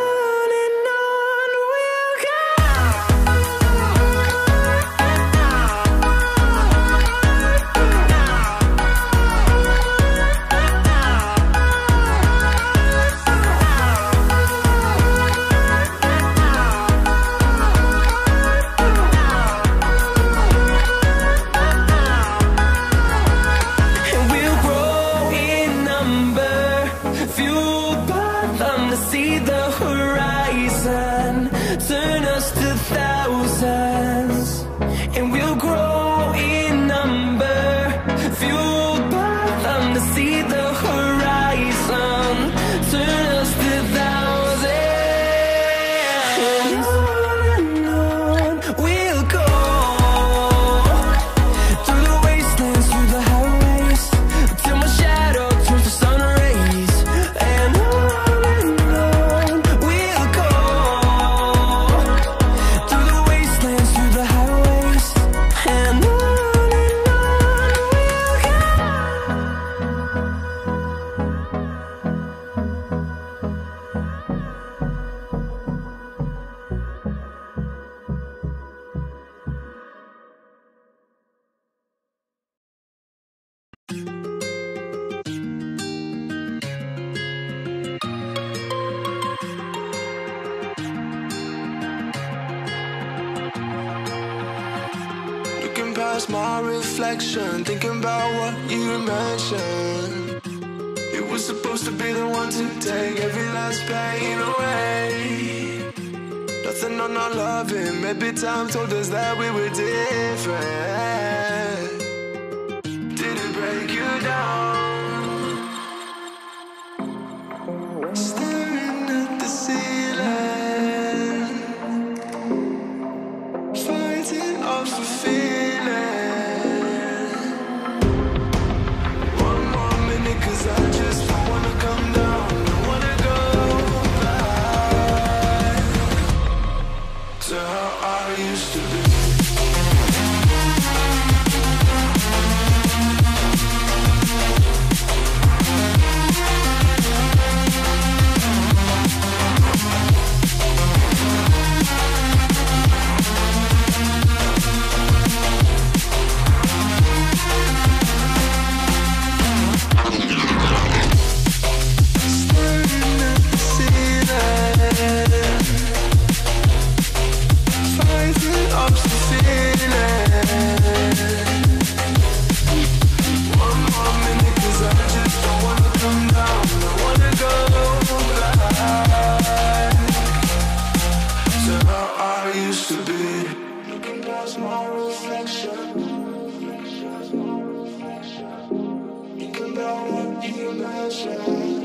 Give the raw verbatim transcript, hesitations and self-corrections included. See the horizon, turn us to thousands, and we'll grow in number, fueled by them to see the horizon, turn us to thousands. And on and on we'll go, through the wastelands, through the highways, till my shadow turns to sun rays. And on. My reflection, thinking about what you mentioned. It was supposed to be the one to take every last pain away. Nothing on our loving, maybe time told us that we were different. Did it break you down? Staring at the ceiling, fighting off the fear. I just don't wanna come down, don't wanna go back to how I used to be. We'll be right back. you, my shame.